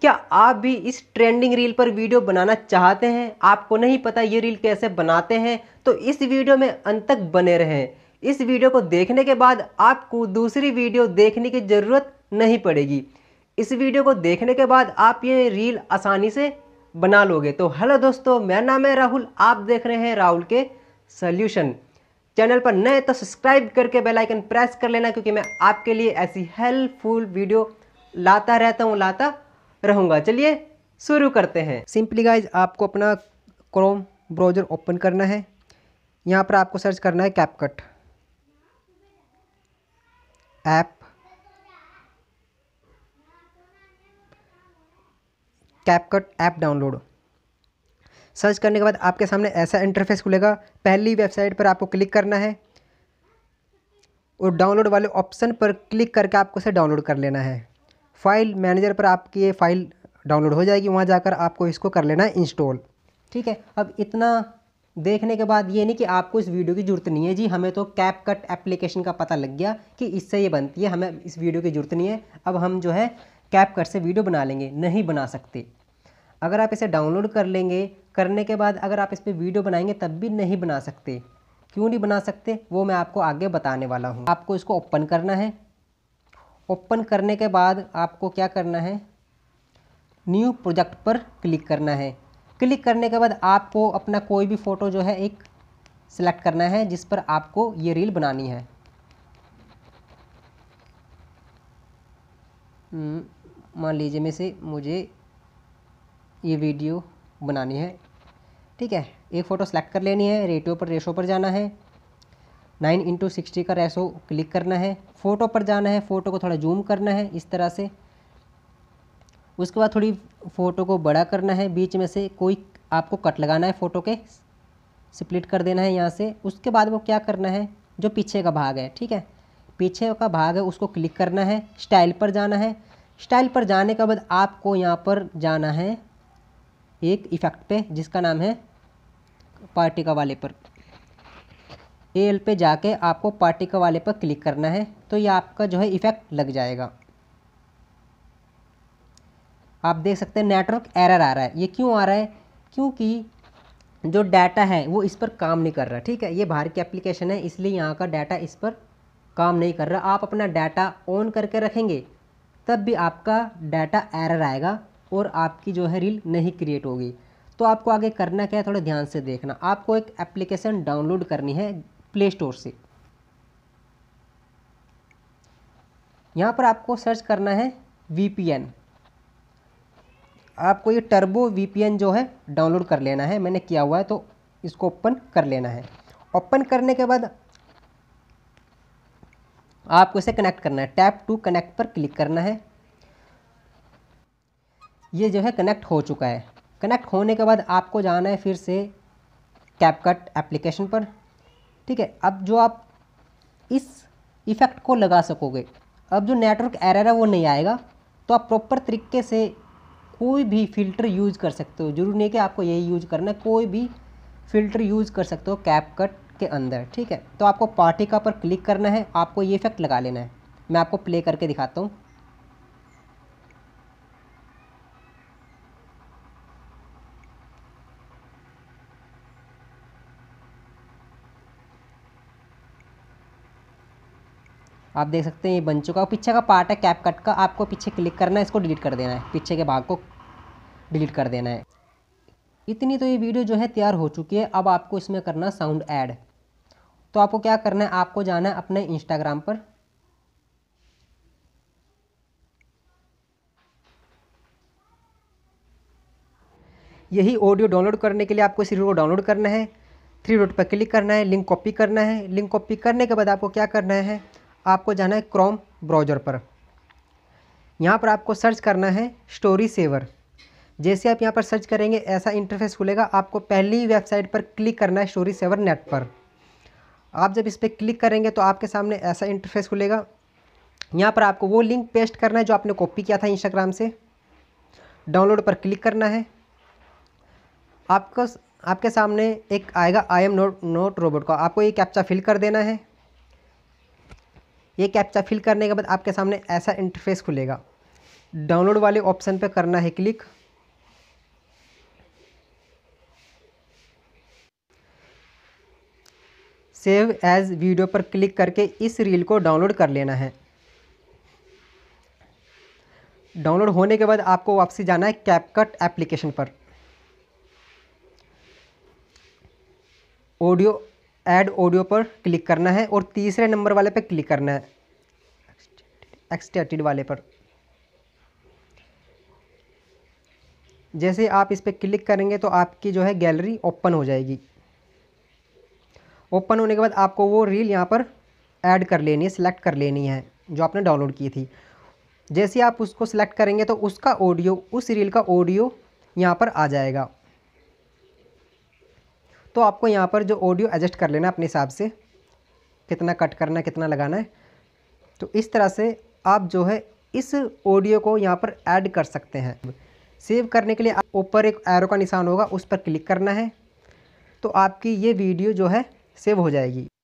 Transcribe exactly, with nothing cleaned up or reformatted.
क्या आप भी इस ट्रेंडिंग रील पर वीडियो बनाना चाहते हैं? आपको नहीं पता ये रील कैसे बनाते हैं, तो इस वीडियो में अंत तक बने रहें। इस वीडियो को देखने के बाद आपको दूसरी वीडियो देखने की ज़रूरत नहीं पड़ेगी। इस वीडियो को देखने के बाद आप ये रील आसानी से बना लोगे। तो हेलो दोस्तों, मेरा नाम है राहुल, आप देख रहे हैं राहुल के सॉल्यूशन। चैनल पर नए तो सब्सक्राइब करके बेल आइकन प्रेस कर लेना, क्योंकि मैं आपके लिए ऐसी हेल्पफुल वीडियो लाता रहता हूँ, लाता रहूँगा। चलिए शुरू करते हैं। सिंपली गाइज, आपको अपना क्रोम ब्राउज़र ओपन करना है। यहाँ पर आपको सर्च करना है CapCut app. CapCut app download search करने के बाद आपके सामने ऐसा इंटरफेस खुलेगा। पहली वेबसाइट पर आपको क्लिक करना है और डाउनलोड वाले ऑप्शन पर क्लिक करके आपको इसे डाउनलोड कर लेना है। फाइल मैनेजर पर आपकी ये फाइल डाउनलोड हो जाएगी, वहाँ जाकर आपको इसको कर लेना है इंस्टॉल। ठीक है, अब इतना देखने के बाद ये नहीं कि आपको इस वीडियो की ज़रूरत नहीं है। जी, हमें तो कैपकट एप्लीकेशन का पता लग गया कि इससे ये बनती है, हमें इस वीडियो की ज़रूरत नहीं है। अब हम जो है कैपकट से वीडियो बना लेंगे। नहीं बना सकते। अगर आप इसे डाउनलोड कर लेंगे, करने के बाद अगर आप इस पर वीडियो बनाएंगे तब भी नहीं बना सकते। क्यों नहीं बना सकते वो मैं आपको आगे बताने वाला हूँ। आपको इसको ओपन करना है। ओपन करने के बाद आपको क्या करना है, न्यू प्रोजेक्ट पर क्लिक करना है। क्लिक करने के बाद आपको अपना कोई भी फ़ोटो जो है एक सिलेक्ट करना है जिस पर आपको ये रील बनानी है। मान लीजिए में से मुझे ये वीडियो बनानी है। ठीक है, एक फ़ोटो सेलेक्ट कर लेनी है। रेटियो पर रेशो पर जाना है, नाइन इंटू सिक्सटी का रेशो क्लिक करना है। फ़ोटो पर जाना है, फ़ोटो को थोड़ा जूम करना है इस तरह से। उसके बाद थोड़ी फ़ोटो को बड़ा करना है। बीच में से कोई आपको कट लगाना है, फ़ोटो के स्प्लिट कर देना है यहाँ से। उसके बाद वो क्या करना है, जो पीछे का भाग है, ठीक है, पीछे का भाग है उसको क्लिक करना है। स्टाइल पर जाना है। स्टाइल पर जाने के बाद आपको यहाँ पर जाना है एक इफ़ेक्ट पे जिसका नाम है पार्टिकल वाले पर। एल पे जाके आपको पार्टिकल वाले पर क्लिक करना है, तो ये आपका जो है इफ़ेक्ट लग जाएगा। आप देख सकते हैं नेटवर्क एरर आ रहा है। ये क्यों आ रहा है, क्योंकि जो डाटा है वो इस पर काम नहीं कर रहा। ठीक है, ये बाहर की एप्लीकेशन है इसलिए यहाँ का डाटा इस पर काम नहीं कर रहा। आप अपना डाटा ऑन करके रखेंगे तब भी आपका डाटा एरर आएगा और आपकी जो है रील नहीं क्रिएट होगी। तो आपको आगे करना क्या है, थोड़ा ध्यान से देखना। आपको एक एप्लीकेशन डाउनलोड करनी है प्ले स्टोर से। यहाँ पर आपको सर्च करना है वी पी एन। आपको ये टर्बो वी पी एन जो है डाउनलोड कर लेना है। मैंने किया हुआ है तो इसको ओपन कर लेना है। ओपन करने के बाद आपको इसे कनेक्ट करना है। टैप टू कनेक्ट पर क्लिक करना है। ये जो है कनेक्ट हो चुका है। कनेक्ट होने के बाद आपको जाना है फिर से कैपकट एप्लीकेशन पर। ठीक है, अब जो आप इस इफ़ेक्ट को लगा सकोगे, अब जो नेटवर्क एरर है वो नहीं आएगा। तो आप प्रॉपर तरीके से कोई भी फ़िल्टर यूज़ कर सकते हो। जरूरी नहीं कि आपको यही यूज़ करना है, कोई भी फ़िल्टर यूज़ कर सकते हो कैपकट के अंदर। ठीक है, तो आपको पार्टिकल पर क्लिक करना है। आपको ये इफ़ेक्ट लगा लेना है। मैं आपको प्ले करके दिखाता हूँ। आप देख सकते हैं ये बन चुका है। पीछे का पार्ट है कैपकट का, आपको पीछे क्लिक करना है, इसको डिलीट कर देना है, पीछे के भाग को डिलीट कर देना है। इतनी तो ये वीडियो जो है तैयार हो चुकी है। अब आपको इसमें करना है साउंड ऐड। तो आपको क्या करना है, आपको जाना है अपने इंस्टाग्राम पर। यही ऑडियो डाउनलोड करने के लिए आपको इस वीडियो को डाउनलोड करना है। थ्री डॉट पर क्लिक करना है, लिंक कॉपी करना है। लिंक कॉपी करने के बाद आपको क्या करना है, आपको जाना है क्रोम ब्राउज़र पर। यहाँ पर आपको सर्च करना है स्टोरी सेवर। जैसे आप यहाँ पर सर्च करेंगे ऐसा इंटरफेस खुलेगा। आपको पहली वेबसाइट पर क्लिक करना है, स्टोरी सेवर नेट पर। आप जब इस पर क्लिक करेंगे तो आपके सामने ऐसा इंटरफेस खुलेगा। यहाँ पर आपको वो लिंक पेस्ट करना है जो आपने कॉपी किया था इंस्टाग्राम से। डाउनलोड पर क्लिक करना है। आपको आपके सामने एक आएगा I am not not robot का। आपको ये कैप्चा फिल कर देना है। ये कैप्चा फिल करने के बाद आपके सामने ऐसा इंटरफेस खुलेगा। डाउनलोड वाले ऑप्शन पे करना है क्लिक। सेव एज वीडियो पर क्लिक करके इस रील को डाउनलोड कर लेना है। डाउनलोड होने के बाद आपको वापसी जाना है कैपकट एप्लीकेशन पर। ऑडियो ऐड ऑडियो पर क्लिक करना है और तीसरे नंबर वाले पर क्लिक करना है, एक्सटेटेड वाले पर। जैसे आप इस पर क्लिक करेंगे तो आपकी जो है गैलरी ओपन हो जाएगी। ओपन होने के बाद आपको वो रील यहाँ पर ऐड कर लेनी है, सिलेक्ट कर लेनी है जो आपने डाउनलोड की थी। जैसे आप उसको सिलेक्ट करेंगे तो उसका ऑडियो, उस रील का ऑडियो यहाँ पर आ जाएगा। तो आपको यहाँ पर जो ऑडियो एडजस्ट कर लेना है अपने हिसाब से, कितना कट करना है, कितना लगाना है। तो इस तरह से आप जो है इस ऑडियो को यहाँ पर ऐड कर सकते हैं। सेव करने के लिए ऊपर एक एरो का निशान होगा, उस पर क्लिक करना है तो आपकी ये वीडियो जो है सेव हो जाएगी।